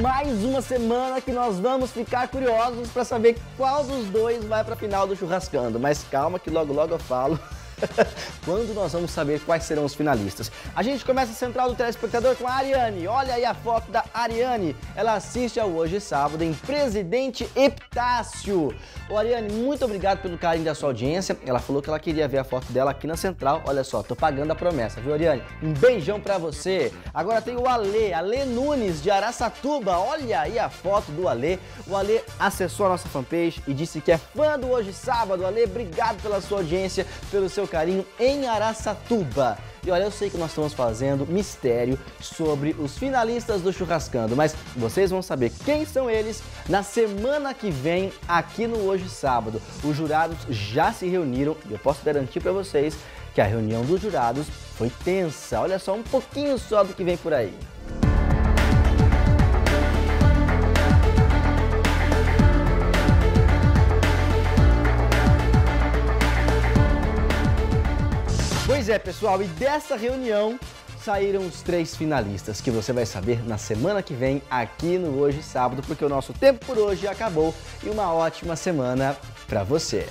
mais uma semana que nós vamos ficar curiosos para saber qual dos dois vai para a final do Churrascando. Mas calma que logo logo eu falo quando nós vamos saber quais serão os finalistas. A gente começa a Central do Telespectador com a Ariane. Olha aí a foto da Ariane. Ela assiste ao Hoje Sábado em Presidente Epitácio. Ô, Ariane, muito obrigado pelo carinho da sua audiência. Ela falou que ela queria ver a foto dela aqui na Central. Olha só, tô pagando a promessa, viu, Ariane? Um beijão pra você. Agora tem o Ale Nunes de Araçatuba. Olha aí a foto do Ale. O Ale acessou a nossa fanpage e disse que é fã do Hoje Sábado. Ale, obrigado pela sua audiência, pelo seu carinho em Araçatuba. E olha, eu sei que nós estamos fazendo mistério sobre os finalistas do Churrascando, mas vocês vão saber quem são eles na semana que vem aqui no Hoje Sábado. Os jurados já se reuniram e eu posso garantir para vocês que a reunião dos jurados foi tensa. Olha só, um pouquinho só do que vem por aí. Pois é, pessoal, e dessa reunião saíram os três finalistas, que você vai saber na semana que vem aqui no Hoje Sábado, porque o nosso tempo por hoje acabou e uma ótima semana pra você.